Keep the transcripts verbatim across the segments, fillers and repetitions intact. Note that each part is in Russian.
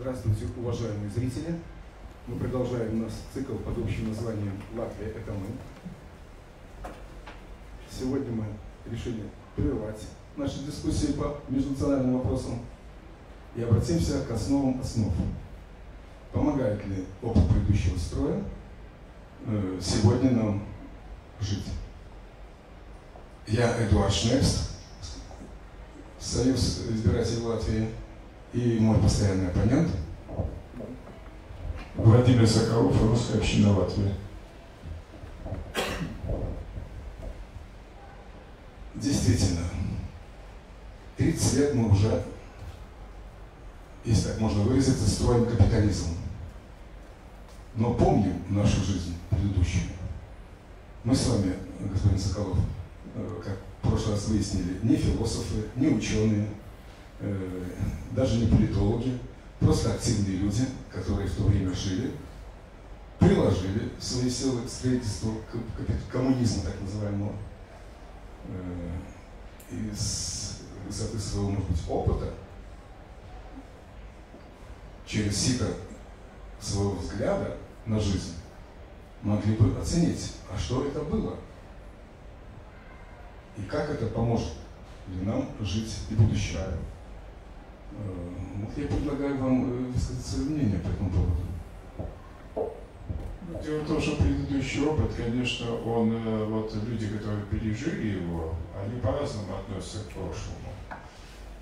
Здравствуйте, уважаемые зрители. Мы продолжаем наш цикл под общим названием «Латвия – это мы». Сегодня мы решили прервать наши дискуссии по межнациональным вопросам и обратимся к основам основ. Помогает ли опыт предыдущего строя сегодня нам жить? Я Эдуард Шнепст, Союз избирателей Латвии, и мой постоянный оппонент Владимир Соколов, Русская община Латвии. Действительно, тридцать лет мы уже, если так можно выразиться, строим капитализм. Но помним нашу жизнь предыдущую. Мы с вами, господин Соколов, как в прошлый раз выяснили, не философы, не ученые, даже не политологи, просто активные люди, которые в то время жили, приложили свои силы к строительству коммунизма, так называемого, из высоты своего, может быть, опыта, через сито своего взгляда на жизнь, могли бы оценить, а что это было, и как это поможет ли нам жить в будущем. Вот я предлагаю вам высказать свое мнение по этому поводу. Дело в том, что предыдущий опыт, конечно, он, вот люди, которые пережили его, они по-разному относятся к прошлому.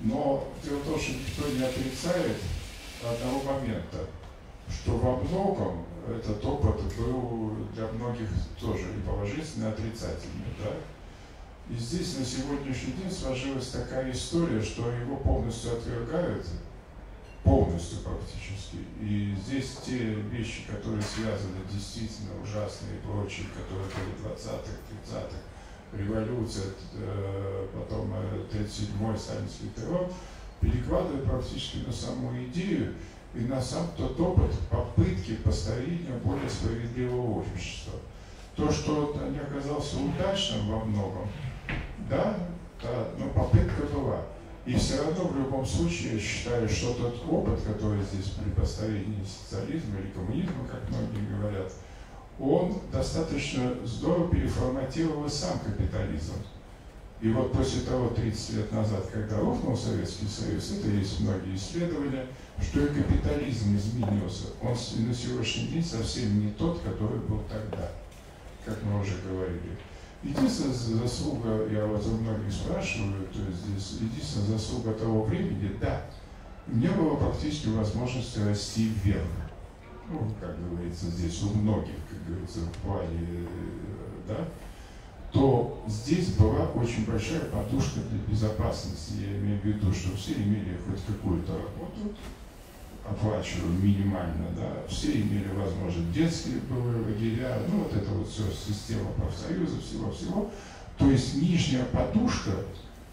Но дело в том, что никто не отрицает одного момента, что во многом этот опыт был для многих тоже и положительный, и отрицательный. Да? И здесь на сегодняшний день сложилась такая история, что его полностью отвергают, полностью практически. И здесь те вещи, которые связаны действительно ужасные и прочие, которые были двадцатых, тридцатых, революция, потом тридцать седьмой сталинский террор, перекладывают практически на саму идею и на сам тот опыт попытки построения более справедливого общества. То, что он не оказался удачным во многом, да, да, но попытка была. И все равно, в любом случае, я считаю, что тот опыт, который здесь при построении социализма или коммунизма, как многие говорят, он достаточно здорово переформатировал сам капитализм. И вот после того, тридцать лет назад, когда рухнул Советский Союз, это есть многие исследования, что и капитализм изменился. Он на сегодняшний день совсем не тот, который был тогда, как мы уже говорили. Единственная заслуга, я вот у многих спрашиваю, то есть здесь единственная заслуга того времени, да, не было практически возможности расти вверх. Ну, как говорится, здесь у многих, как говорится, в плане, да, то здесь была очень большая подушка для безопасности. Я имею в виду, что все имели хоть какую-то работу, оплачиваем минимально, да, все имели возможность детские лагеря, ну вот это вот все, система профсоюза, всего-всего, то есть нижняя подушка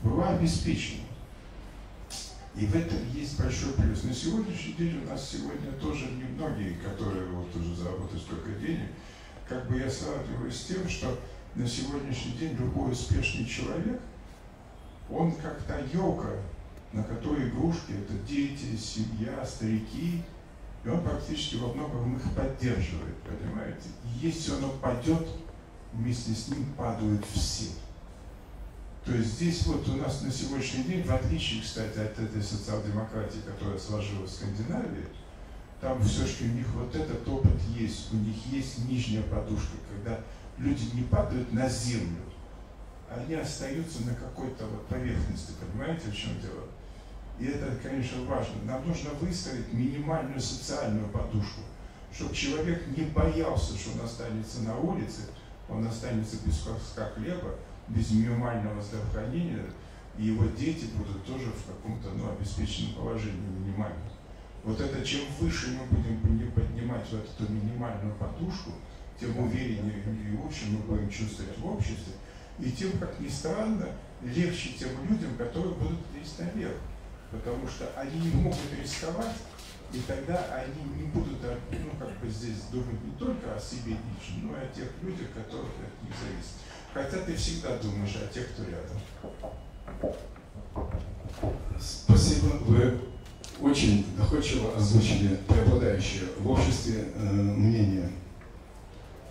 была обеспечена. И в этом есть большой плюс. На сегодняшний день у нас сегодня тоже немногие, которые вот уже заработали столько денег, как бы я сравниваю с тем, что на сегодняшний день любой успешный человек, он как-то елка, на которой игрушки – это дети, семья, старики, и он практически во многом их поддерживает, понимаете? И если он упадет, вместе с ним падают все. То есть здесь вот у нас на сегодняшний день, в отличие, кстати, от этой социал-демократии, которая сложилась в Скандинавии, там все-таки у них вот этот опыт есть, у них есть нижняя подушка, когда люди не падают на землю, они остаются на какой-то вот поверхности, понимаете, в чем дело? И это, конечно, важно. Нам нужно выстроить минимальную социальную подушку, чтобы человек не боялся, что он останется на улице, он останется без куска хлеба, без минимального здравоохранения, и его дети будут тоже в каком-то, ну, обеспеченном положении минимальном. Вот это, чем выше мы будем поднимать вот эту минимальную подушку, тем увереннее и лучше мы будем чувствовать в обществе, и тем, как ни странно, легче тем людям, которые будут лезть наверх. Потому что они не могут рисковать, и тогда они не будут, ну, как бы здесь думать не только о себе лично, но и о тех людях, которых от них зависит. Хотя ты всегда думаешь о тех, кто рядом. Спасибо. Вы очень доходчиво озвучили преобладающее в обществе э, мнение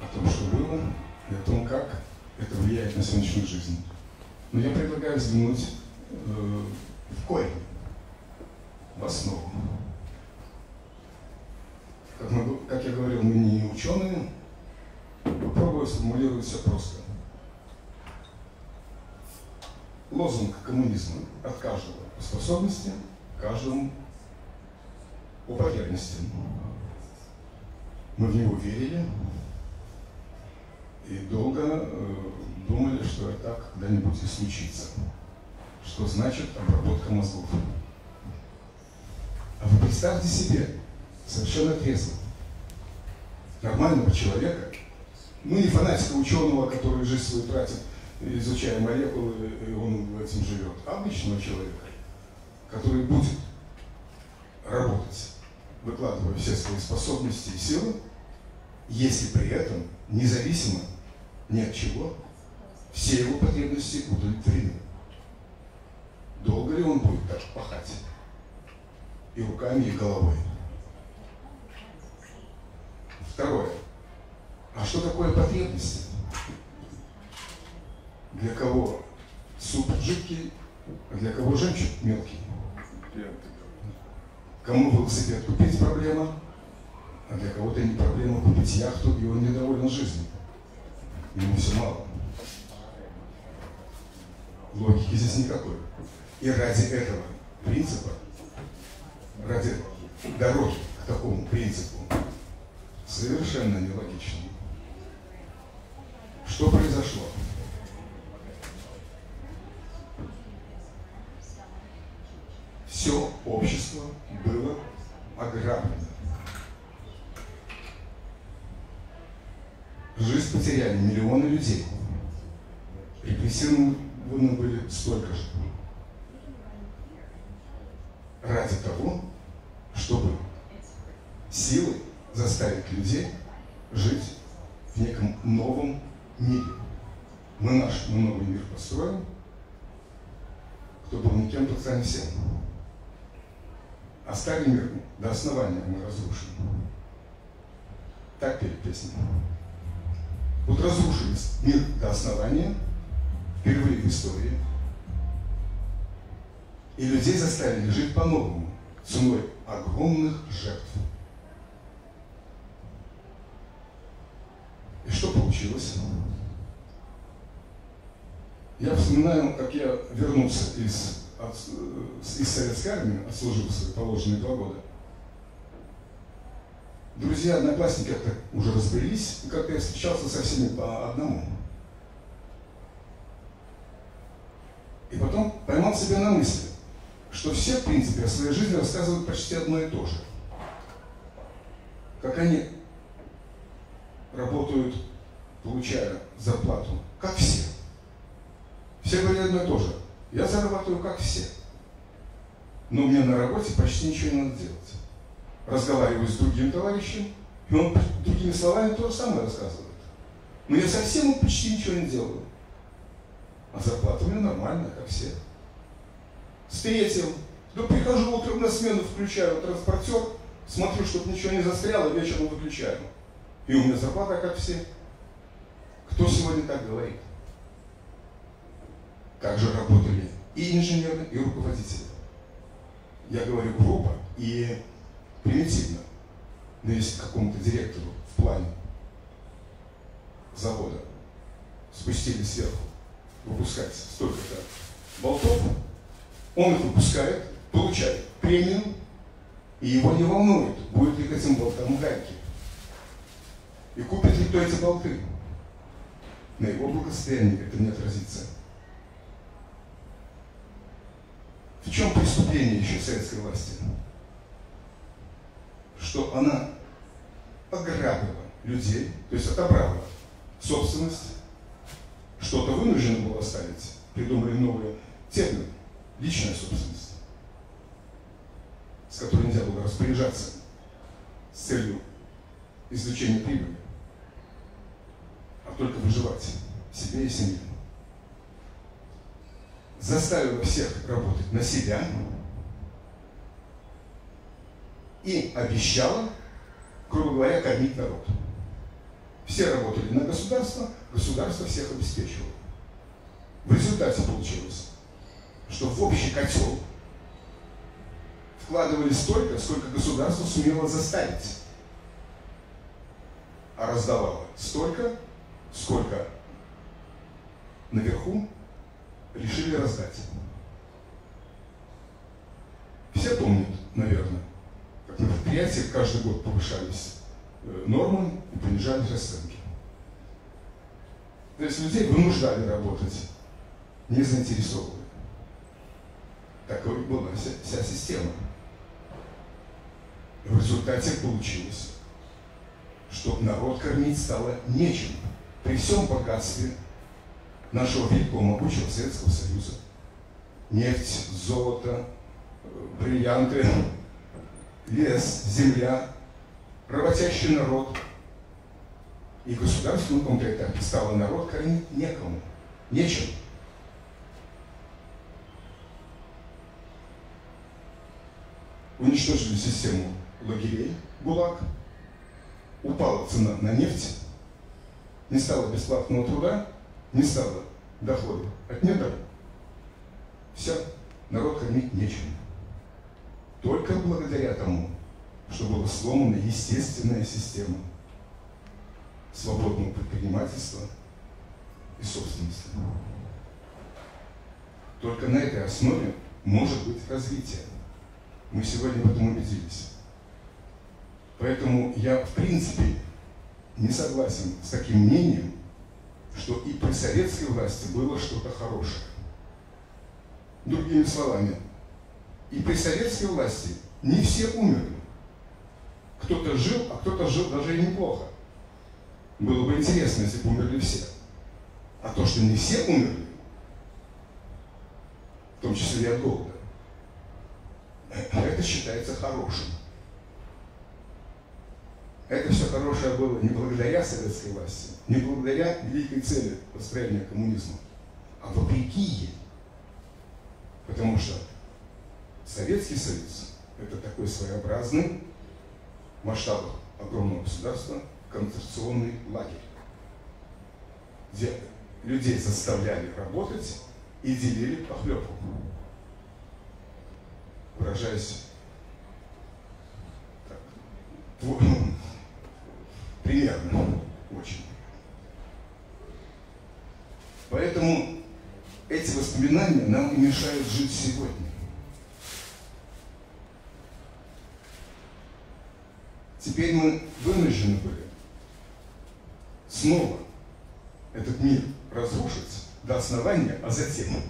о том, что было, и о том, как это влияет на сегодняшнюю жизнь. Но я предлагаю взглянуть э, в корень, в основу. Как, мы, как я говорил, мы не ученые, попробую сформулировать все просто. Лозунг коммунизма: от каждого по способности, каждому по потребности. Мы в него верили и долго э, думали, что это когда-нибудь и случится. Что значит обработка мозгов. А вы представьте себе, совершенно трезво, нормального человека, ну не фанатика ученого, который жизнь свою тратит, изучая молекулы, и он этим живет, а обычного человека, который будет работать, выкладывая все свои способности и силы, если при этом, независимо ни от чего, все его потребности удовлетворены. Долго ли он будет так пахать? И руками, и головой. Второе. А что такое потребности? Для кого суп жидкий, а для кого жемчуг мелкий? Кому велосипед купить — проблема, а для кого-то не проблема купить яхту, и он недоволен жизнью. Ему все мало. Логики здесь никакой. И ради этого принципа, ради дороги к такому принципу, совершенно нелогично. Что произошло? Все общество было ограблено. Жизнь потеряли миллионы людей. Репрессированы были столько же. Ради того, чтобы силы заставить людей жить в неком новом мире. Мы наш мы новый мир построим, кто был никем, тот станет всем. А старый мир до основания мы разрушим. Так перед песней. Вот разрушили мир до основания, впервые в истории, и людей заставили жить по-новому, ценой огромных жертв. И что получилось? Я вспоминаю, как я вернулся из, от, из советской армии, отслужил свои положенные два года. Друзья, одноклассники как-то уже разбрелись, и как-то я встречался со всеми по одному. И потом поймал себя на мысли, что все, в принципе, о своей жизни рассказывают почти одно и то же. Как они работают, получая зарплату, как все. Все говорят одно и то же. Я зарабатываю, как все. Но мне на работе почти ничего не надо делать. Разговариваю с другим товарищем, и он другими словами то же самое рассказывает. Но я совсем почти ничего не делаю. А зарплата у меня нормальная, как все. Встретил. Да прихожу утром на смену, включаю транспортер, смотрю, чтобы ничего не застряло, вечером выключаю. И у меня зарплата, как все. Кто сегодня так говорит? Так же работали и инженеры, и руководители. Я говорю грубо и примитивно, но если какому-то директору в плане завода спустили сверху выпускать столько-то болтов, он их выпускает, получает премию, и его не волнует, будет ли к этим болтам гайки. И купит ли кто эти болты. На его благосостоянии это не отразится. В чем преступление еще советской власти? Что она ограбила людей, то есть отобрала собственность, что-то вынуждено было оставить, придумали новые термины, личная собственность, с которой нельзя было распоряжаться с целью извлечения прибыли, а только выживать себе и семье. Заставила всех работать на себя, и обещала, грубо говоря, кормить народ. Все работали на государство, государство всех обеспечивало. В результате получилось, что в общий котел вкладывали столько, сколько государство сумело заставить, а раздавало столько, сколько наверху решили раздать. Все помнят, наверное, как на предприятиях каждый год повышались нормы и понижались расценки. То есть людей вынуждали работать, не заинтересовывали. Такой была вся, вся система. В результате получилось, что народ кормить стало нечем при всем богатстве нашего великого могучего Советского Союза. Нефть, золото, бриллианты, лес, земля, работящий народ. И государственному комплекту стало народ кормить некому, нечем. Уничтожили систему лагерей ГУЛАГ, упала цена на нефть, не стало бесплатного труда, не стало дохода от недр. Все, народ кормить нечем. Только благодаря тому, что была сломана естественная система свободного предпринимательства и собственности. Только на этой основе может быть развитие. Мы сегодня в этом убедились. Поэтому я, в принципе, не согласен с таким мнением, что и при советской власти было что-то хорошее. Другими словами, и при советской власти не все умерли. Кто-то жил, а кто-то жил даже и неплохо. Было бы интересно, если бы умерли все. А то, что не все умерли, в том числе и от голода, это считается хорошим. Это все хорошее было не благодаря советской власти, не благодаря великой цели построения коммунизма, а вопреки ей. Потому что Советский Союз – это такой своеобразный, в масштабах огромного государства, концентрационный лагерь, где людей заставляли работать и делили похлебку. Выражаясь так, твор... примерно очень. Поэтому эти воспоминания нам и мешают жить сегодня. Теперь мы вынуждены были снова этот мир разрушить до основания, а затем...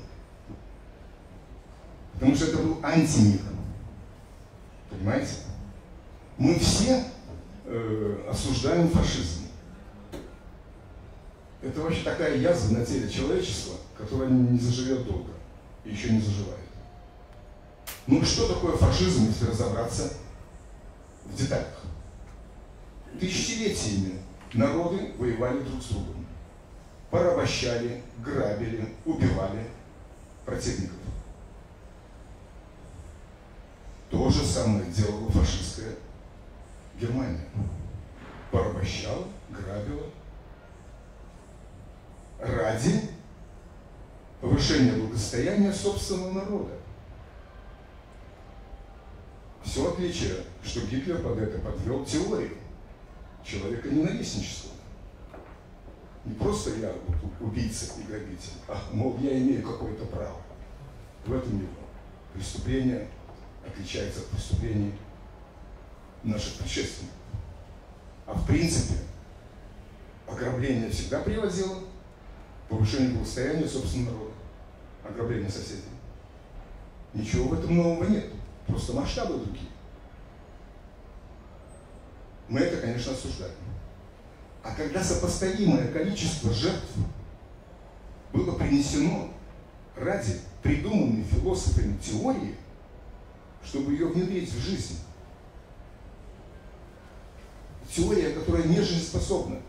Потому что это был антимир. Понимаете? Мы все э, осуждаем фашизм. Это вообще такая язва на теле человечества, которая не заживет долго и еще не заживает. Ну что такое фашизм, если разобраться в деталях? Тысячелетиями народы воевали друг с другом. Порабощали, грабили, убивали противников. То же самое делала фашистская Германия. Порабощала, грабила ради повышения благосостояния собственного народа. Все отличие, что Гитлер под это подвел теорию человека ненавистничества. Не просто я убийца и грабитель, а, мол, я имею какое-то право. В этом его преступление отличается от преступлений наших предшественников. А в принципе, ограбление всегда приводило к повышению благосостояния собственного народа. Ограбление соседей. Ничего в этом нового нет. Просто масштабы другие. Мы это, конечно, осуждаем. А когда сопоставимое количество жертв было принесено ради придуманной философами теории, чтобы ее внедрить в жизнь. Теория, которая не жизнеспособна,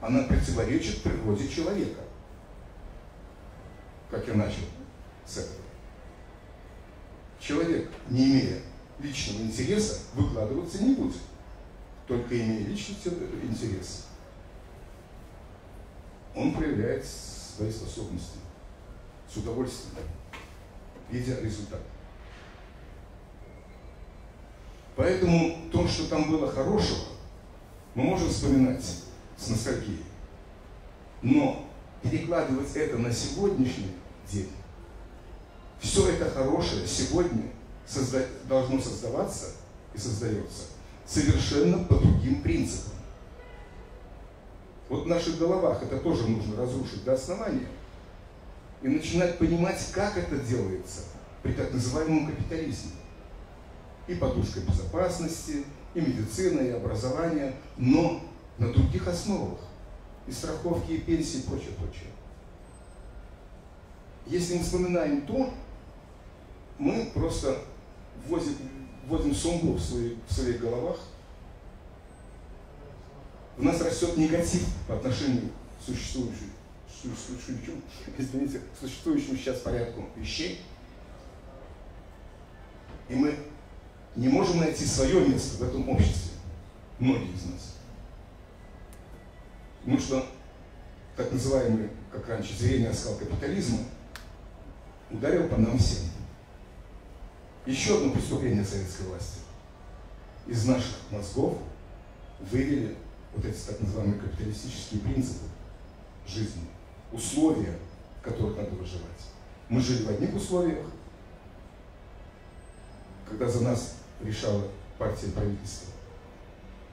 она противоречит природе человека. Как я начал с этого. Человек, не имея личного интереса выкладываться не будет, только имея личный интерес, он проявляет свои способности с удовольствием, видя результат. Поэтому то, что там было хорошего, мы можем вспоминать с ностальгией, но перекладывать это на сегодняшний день, все это хорошее сегодня созда... должно создаваться и создается совершенно по другим принципам. Вот в наших головах это тоже нужно разрушить до основания и начинать понимать, как это делается при так называемом капитализме. И подушка безопасности, и медицина, и образование, но на других основах. И страховки, и пенсии, и прочее, прочее. Если мы вспоминаем то, мы просто вводим, вводим сумбур в, свои, в своих головах. У нас растет негатив по отношению к существующему, существующему, извините, существующему сейчас порядку вещей. И мы не можем найти свое место в этом обществе. Многие из нас. Потому что так называемый, как раньше, звериный оскал капитализма ударил по нам всем. Еще одно преступление советской власти. Из наших мозгов вывели вот эти так называемые капиталистические принципы жизни, условия, в которых надо выживать. Мы жили в одних условиях, когда за нас решала партия правительства,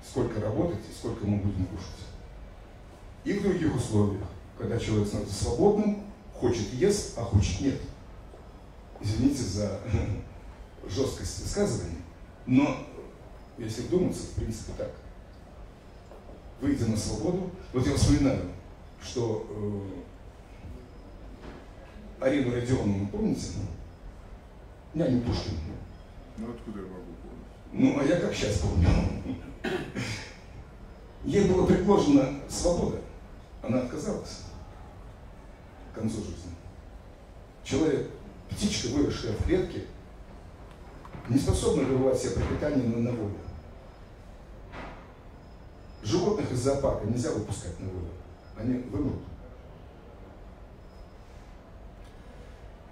сколько работать и сколько мы будем кушать. И в других условиях, когда человек становится свободным, хочет ест, а хочет нет. Извините за жесткость высказывания, но если вдуматься, в принципе так. Выйдя на свободу, вот я вспоминаю, что э, Арину Родионовну, помните? Няню Пушкину. Ну откуда я могу помнить? Ну а я как сейчас помню. Ей была предложена свобода, она отказалась к концу жизни. Человек, птичка, выросшая в клетке, не способна добывать себе пропитание на волю. Животных из зоопарка нельзя выпускать на волю, они вымрут.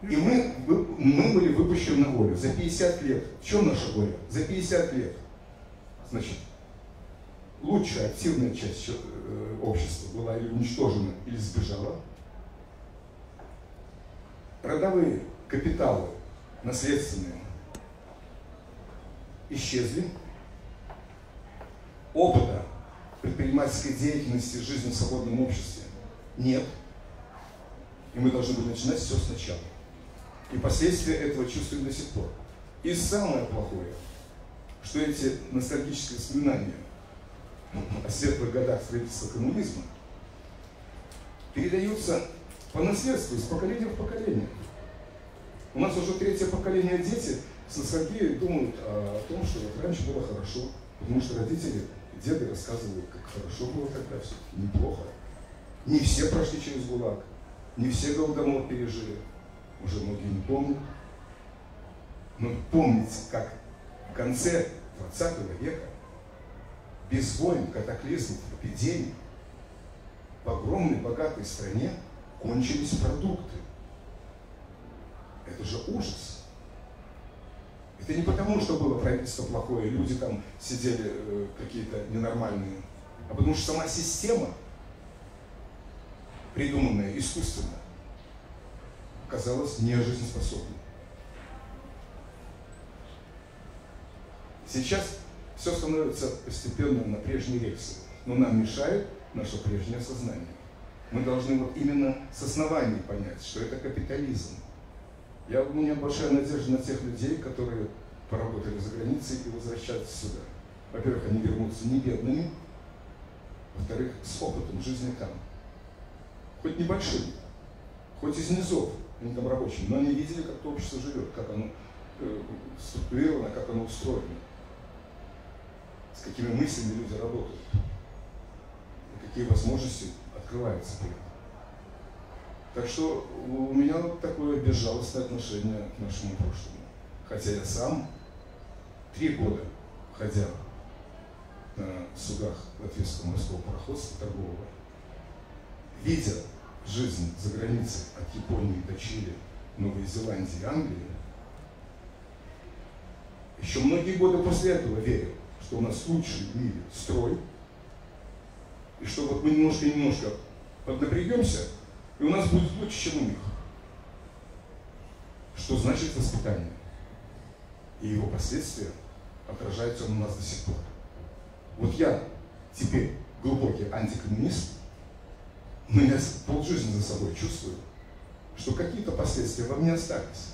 И мы, мы были выпущены на волю за пятьдесят лет. В чем наша воля? За пятьдесят лет. Значит, лучшая активная часть общества была или уничтожена, или сбежала. Родовые капиталы, наследственные, исчезли. Опыта предпринимательской деятельности, жизни в свободном обществе нет. И мы должны были начинать все сначала. И последствия этого чувствуем до сих пор. И самое плохое, что эти ностальгические воспоминания о светлых годах строительства коммунизма передаются по наследству из поколения в поколение. У нас уже третье поколение дети с ностальгией думают о том, что вот раньше было хорошо, потому что родители и деды рассказывают, как хорошо было тогда, все неплохо. Не все прошли через ГУЛАГ, не все Голодомор пережили, уже многие не помнят. Но помните, как в конце двадцатого века без войн, катаклизмов, эпидемий в огромной богатой стране кончились продукты. Это же ужас. Это не потому, что было правительство плохое, люди там сидели э, какие-то ненормальные, а потому что сама система, придуманная искусственно, оказалась нежизнеспособной. Сейчас все становится постепенно на прежние рельсы, но нам мешает наше прежнее сознание. Мы должны вот именно с основанием понять, что это капитализм. Я, у меня большая надежда на тех людей, которые поработали за границей и возвращаются сюда. Во-первых, они вернутся не бедными, во-вторых, с опытом жизни там. Хоть небольшим, хоть из низов, они там рабочие, но они видели, как то общество живет, как оно э, структурировано, как оно устроено. С какими мыслями люди работают, и какие возможности открываются при этом. Так что у меня такое безжалостное отношение к нашему прошлому. Хотя я сам Три года ходя на судах Латвийского морского пароходства торгового, видя жизнь за границей от Японии до Чили, Новой Зеландии и Англии, еще многие годы после этого верил, что у нас лучший в мире строй, и что вот мы немножко-немножко поднапрягемся, и у нас будет лучше, чем у них. Что значит воспитание? И его последствия отражаются у нас до сих пор. Вот я теперь глубокий антикоммунист, но я полжизни за собой чувствую, что какие-то последствия во мне остались.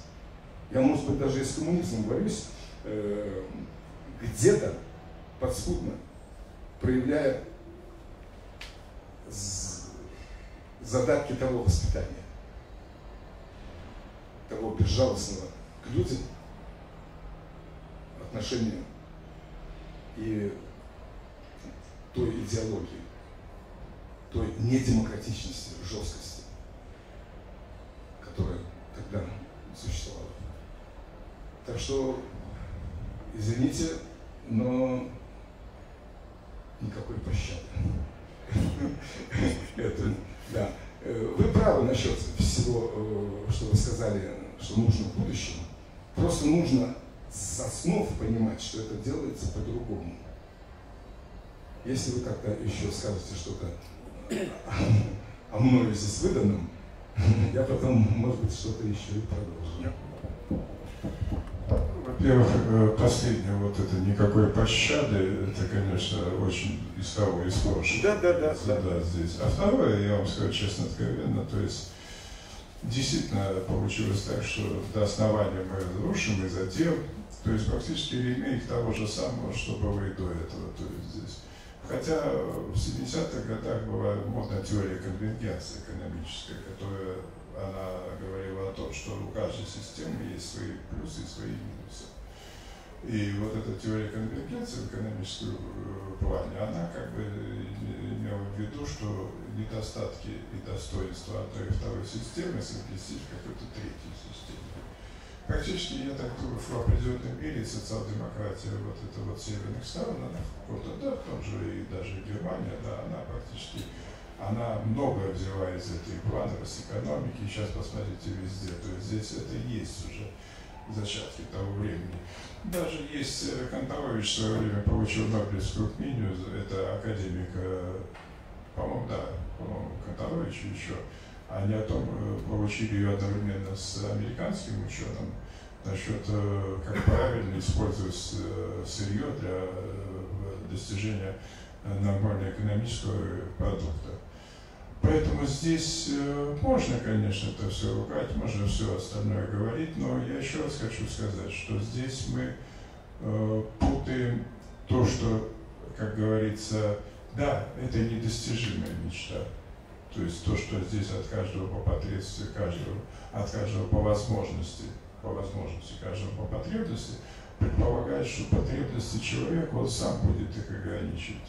Я, может быть, даже и с коммунизмом борюсь, э, где-то подспудно проявляя задатки того воспитания, того безжалостного к людям отношения и той идеологии, той недемократичности, жесткости, которая тогда существовала. Так что, извините, но никакой пощады. Это, да. Вы правы насчет всего, что вы сказали, что нужно в будущем. Просто нужно с основ понимать, что это делается по-другому. Если вы как-то еще скажете что-то о мною здесь выданном, я потом, может быть, что-то еще и продолжу. Во-первых, последнее, вот это «никакой пощады», это, конечно, очень из того, из прошлого. Да, да, да, да. Да, здесь. А второе, я вам скажу честно, откровенно, то есть, действительно получилось так, что до основания мы разрушим и затем, то есть, практически ремейк того же самого, что было и до этого, то есть, здесь. Хотя в семидесятых годах была модная теория конвергенции экономической, которая она говорила о том, что у каждой системы есть свои плюсы и свои минусы. И вот эта теория конвергенции в экономическом плане, она как бы имела в виду, что недостатки и достоинства одной и второй системы совместить в какой-то третьей системе. Практически, я так думаю, в определенной мере социал-демократия вот это вот северных стран, она в да, в том же и даже Германия, да, она практически она многое взяла из этой планеры, с экономики, сейчас посмотрите везде, то есть здесь это и есть уже зачатки того времени. Даже есть Кантарович в свое время получил Нобелевскую книгу, это академик, по-моему, да, по-моему, Кантарович еще, они о том получили ее одновременно с американским ученым насчет, как правильно использовать сырье для достижения нормального экономического продукта. Поэтому здесь можно, конечно, это все ругать, можно все остальное говорить, но я еще раз хочу сказать, что здесь мы э, путаем то, что, как говорится, да, это недостижимая мечта. То есть то, что здесь от каждого по потребности, каждого, от каждого по возможности, по возможности, каждого по потребности, предполагает, что потребности человека он сам будет их ограничивать,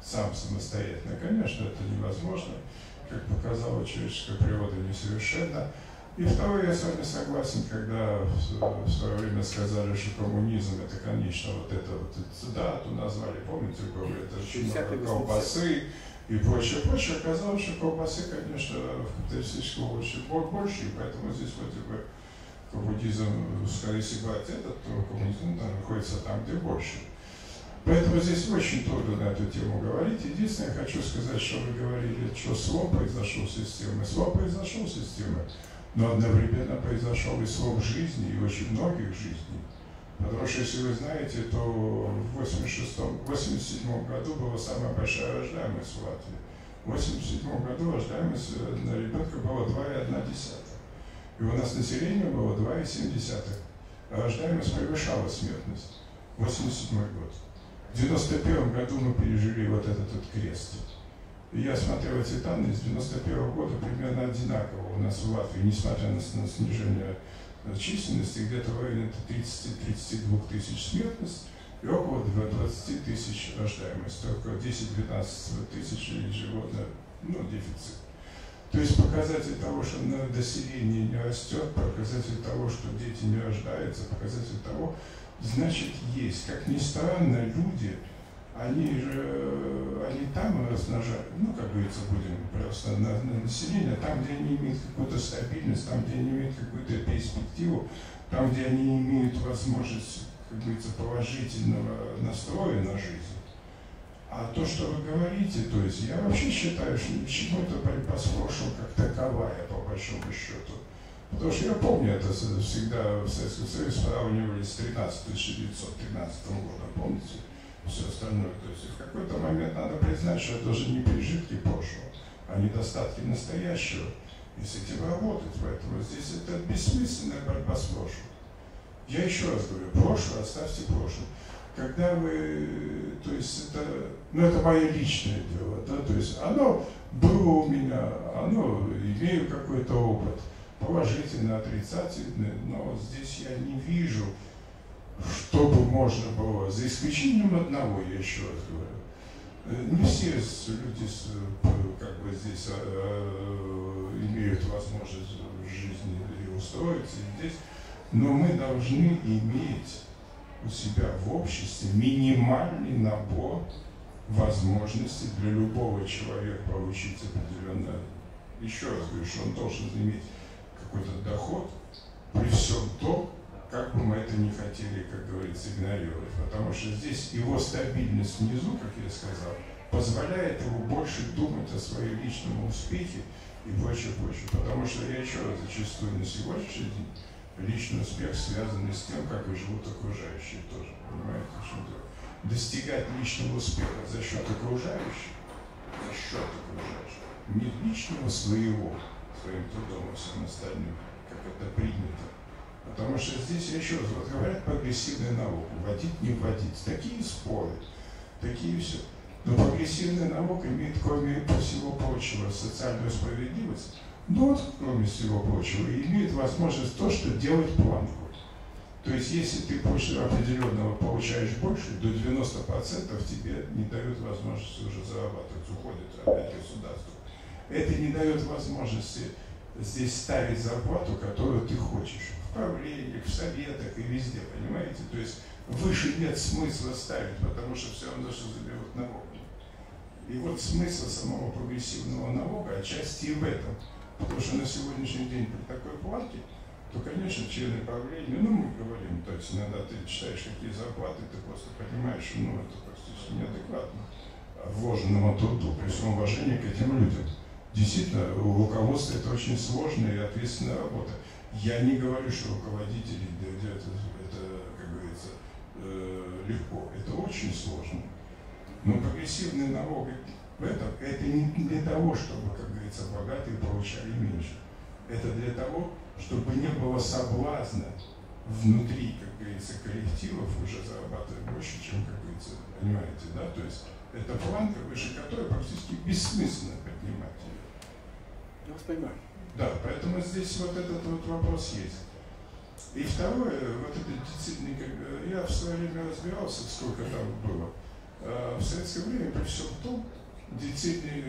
сам самостоятельно. Конечно, это невозможно. Как показала человеческая природа, несовершенна. И второе, я с вами согласен, когда в свое время сказали, что коммунизм это, конечно, вот это вот цитату назвали, помните, говорю, это шумок колбасы и прочее, прочее. Оказалось, что колбасы, конечно, в капиталистическом обществе больше, и поэтому здесь вроде бы коммунизм, скорее всего, от этого, то коммунизм там находится там, где больше. Поэтому здесь очень трудно на эту тему говорить. Единственное, я хочу сказать, что вы говорили, что слом произошел системы. Слом произошел системы, но одновременно произошел и слом жизни, и очень многих жизней. Потому что, если вы знаете, то в восемьдесят шестом, восемьдесят седьмом году была самая большая рождаемость в Латвии. В восемьдесят седьмом году рождаемость на ребенка была два и одна десятая. И у нас население было два и семь десятых. Рождаемость превышала смертность. восемьдесят седьмой год. В девяносто первом году мы пережили вот этот, этот крест. И я смотрел эти данные с девяносто первого года примерно одинаково у нас в Латвии, несмотря на, на снижение численности, где-то в районе тридцати-тридцати двух тысяч смертность и около двадцати тысяч рождаемость, только десять-двенадцать тысяч животных, ну, дефицит. То есть показатель того, что население не растет, показатель того, что дети не рождаются, показатель того, значит, есть. Как ни странно, люди, они же, они там размножают, ну, как говорится, будем просто на, на население, там, где они имеют какую-то стабильность, там, где они имеют какую-то перспективу, там, где они имеют возможность, как говорится, положительного настроя на жизнь. А то, что вы говорите, то есть я вообще считаю, что ничего это борьба с прошлым как таковая, по большому счету. Потому что я помню, это всегда в Советском Союзе сравнивали с тысяча девятьсот тринадцатым годом, помните, все остальное. То есть в какой-то момент надо признать, что это уже не пережитки прошлого, а недостатки настоящего, и с этим работать. Поэтому здесь это бессмысленная борьба с прошлым. Я еще раз говорю, прошлое, оставьте прошлое. Когда вы, то есть это, ну это мое личное дело, да, то есть оно было у меня, оно, имею какой-то опыт, положительный, отрицательный, но здесь я не вижу, что бы можно было, за исключением одного, я еще раз говорю, не все люди как бы здесь имеют возможность в жизни и устроиться, и здесь, но мы должны иметь у себя в обществе минимальный набор возможностей для любого человека получить определенно, еще раз говорю, что он должен иметь какой-то доход при всем том, как бы мы это не хотели, как говорится, игнорировать. Потому что здесь его стабильность внизу, как я сказал, позволяет ему больше думать о своем личном успехе и прочее, прочее. Потому что я еще раз зачастую на сегодняшний день личный успех связан с тем, как и живут окружающие тоже, понимаете, что достигать личного успеха за счет окружающих, за счет окружающих, не личного своего, своим трудом и всем остальным, как это принято. Потому что здесь, я еще раз, вот говорят, прогрессивная наука, вводить, не вводить, такие споры, такие все. Но прогрессивная наука имеет, кроме всего прочего, социальную справедливость, но, кроме всего прочего, имеет возможность то, что делать планку. То есть, если ты после определенного получаешь больше, до девяноста процентов тебе не дают возможности уже зарабатывать, уходит опять государство. Это не дает возможности здесь ставить зарплату, которую ты хочешь. В правлениях, в советах и везде, понимаете? То есть, выше нет смысла ставить, потому что все равно, что заберут налог. И вот смысл самого прогрессивного налога отчасти и в этом. Потому что на сегодняшний день при такой планке, то, конечно, члены правления, ну, мы говорим, то есть иногда ты читаешь какие зарплаты, ты просто понимаешь, что ну, это практически неадекватно вложенному труду, при всем уважении к этим людям. Действительно, у руководства это очень сложная и ответственная работа. Я не говорю, что руководители делают это, как говорится, легко. Это очень сложно. Но прогрессивные налоги в этом, это не для того, чтобы, как говорится, богатые получали меньше. Это для того, чтобы не было соблазна внутри, как говорится, коллективов уже зарабатывать больше, чем, как говорится, понимаете, да? То есть это планка, выше которой практически бессмысленно поднимать ее. Я вас понимаю. Да, поэтому здесь вот этот вот вопрос есть. И второе, вот это дефицитный, я в свое время разбирался, сколько там было. В советское время, при всем том, дефицитные,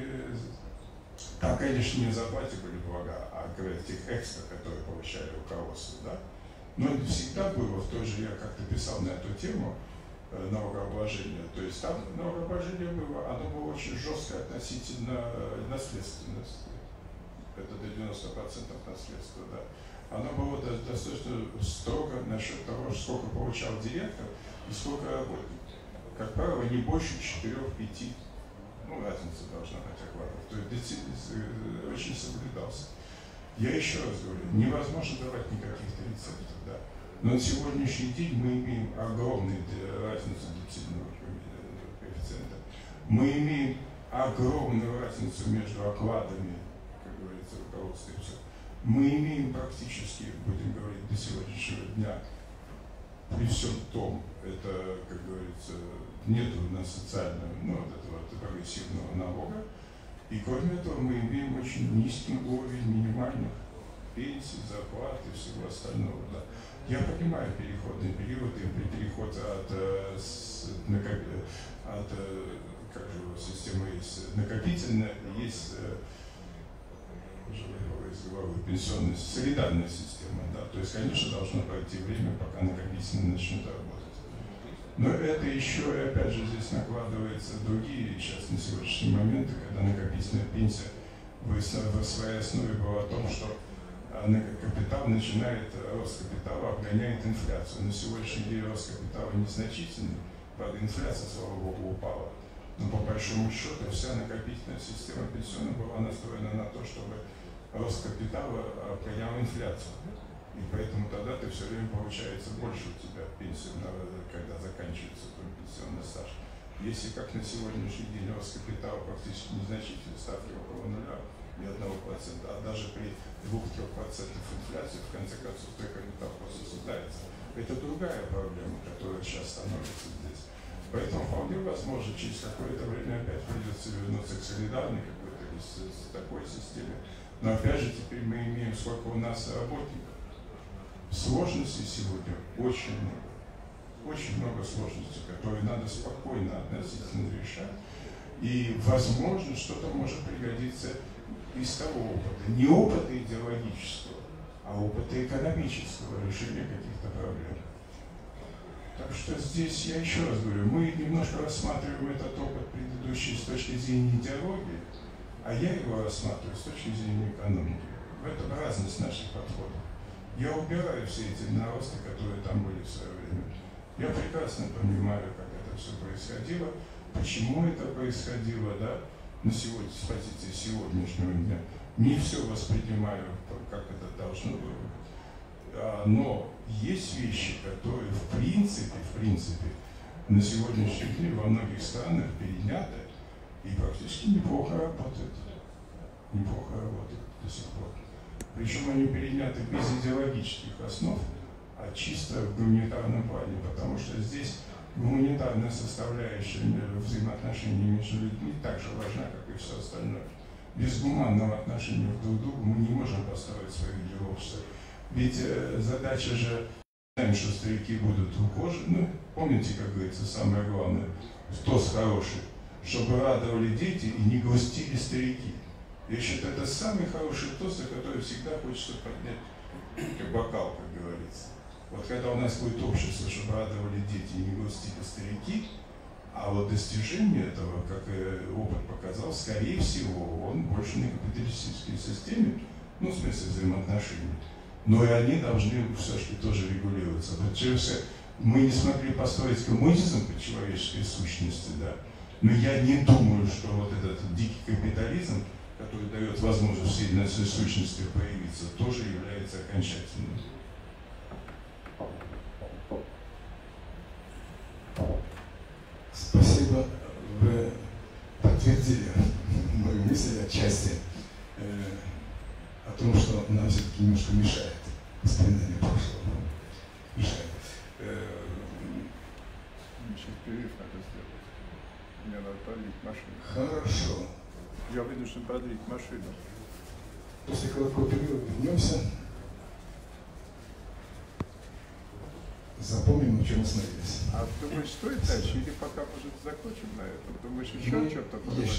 там, конечно, не заплатили блага, а говорят, тех экстра, которые получали руководство, да. Но не всегда было, в той же я как-то писал на эту тему налогообложения. То есть там налогообложение было, оно было очень жестко относительно наследственности. Это до девяноста процентов наследства, да. Оно было достаточно строго насчет того, сколько получал директор и сколько работников. Как правило, не больше четырёх-пяти, ну, разница должна быть окладов. То есть дефицит очень соблюдался. Я еще раз говорю, невозможно давать никаких рецептов, да. Но на сегодняшний день мы имеем огромную разницу дефицитного коэффициента. Мы имеем огромную разницу между окладами, как говорится, руководства. Мы имеем практически, будем говорить, до сегодняшнего дня, при всем том, это, как говорится, нет у нас социального, ну, вот этого прогрессивного налога. И кроме этого мы имеем очень низкий уровень минимальных пенсий, зарплат и всего остального. Да. Я понимаю переходный период и переход от, от как же, системы есть накопительная, есть говорю, пенсионная солидарная система, да, то есть, конечно, должно пройти время, пока накопительные начнут работать. Но это еще, и опять же, здесь накладываются другие, сейчас на сегодняшний момент, когда накопительная пенсия в своей основе была о том, что капитал начинает, рост капитала обгоняет инфляцию. На сегодняшний день рост капитала незначительный, правда, инфляция, слава богу, упала. Но по большому счету вся накопительная система пенсионная была настроена на то, чтобы рост капитала обгонял инфляцию. И поэтому тогда ты все время получается больше у тебя пенсии, когда заканчивается твой пенсионный стаж. Если как на сегодняшний день рост капитала практически незначительный, ставки около нуля и одного процента, а даже при двух-трех процентах инфляции, в конце концов, твой капитал просто съедается. Это другая проблема, которая сейчас становится здесь. Поэтому вполне возможно, через какое-то время опять придется вернуться к солидарной какой-то такой системе. Но опять же, теперь мы имеем, сколько у нас работников. Сложностей сегодня очень много. Очень много сложностей, которые надо спокойно относительно решать. И, возможно, что-то может пригодиться из того опыта. Не опыта идеологического, а опыта экономического решения каких-то проблем. Так что здесь, я еще раз говорю, мы немножко рассматриваем этот опыт предыдущий с точки зрения идеологии, а я его рассматриваю с точки зрения экономики. В этом разность наших подходов. Я убираю все эти наросты, которые там были в свое время. Я прекрасно понимаю, как это все происходило, почему это происходило, да, на сегодня, с позиции сегодняшнего дня. Не все воспринимаю, как это должно было. Но есть вещи, которые в принципе, в принципе, на сегодняшний день во многих странах переняты и практически неплохо работают. Неплохо работают до сих пор. Причем они переняты без идеологических основ, а чисто в гуманитарном плане, потому что здесь гуманитарная составляющая взаимоотношений между людьми так же важна, как и все остальное. Без гуманного отношения друг к другу мы не можем построить свое идеологство. Ведь задача же, знаем, что старики будут ухожены, помните, как говорится, самое главное, тост хороший, чтобы радовали дети и не грустили старики. Я считаю, это самый хороший тост, за который всегда хочется поднять как бокал, как говорится. Вот когда у нас будет общество, чтобы радовали дети и не грустили старики, а вот достижение этого, как опыт показал, скорее всего, он больше на капиталистической системе, ну, в смысле взаимоотношений. Но и они должны все-таки тоже регулироваться. Потому что мы не смогли построить коммунизм по человеческой сущности, да. Но я не думаю, что вот этот дикий капитализм, который дает возможность всей нашей сущности появиться, тоже является окончательным. Спасибо. Вы подтвердили мою мысль отчасти э, о том, что нам все-таки немножко мешает воспоминания прошлого. Мешает. Э, Сейчас перерыв надо сделать. Мне надо продлить машину. Хорошо. Я вынужден продлить машину. После короткого периода вернемся. Запомним, на чем остановились. А думаешь, стоит дальше? Или пока, может, закончим на этом? Думаешь, еще что-то?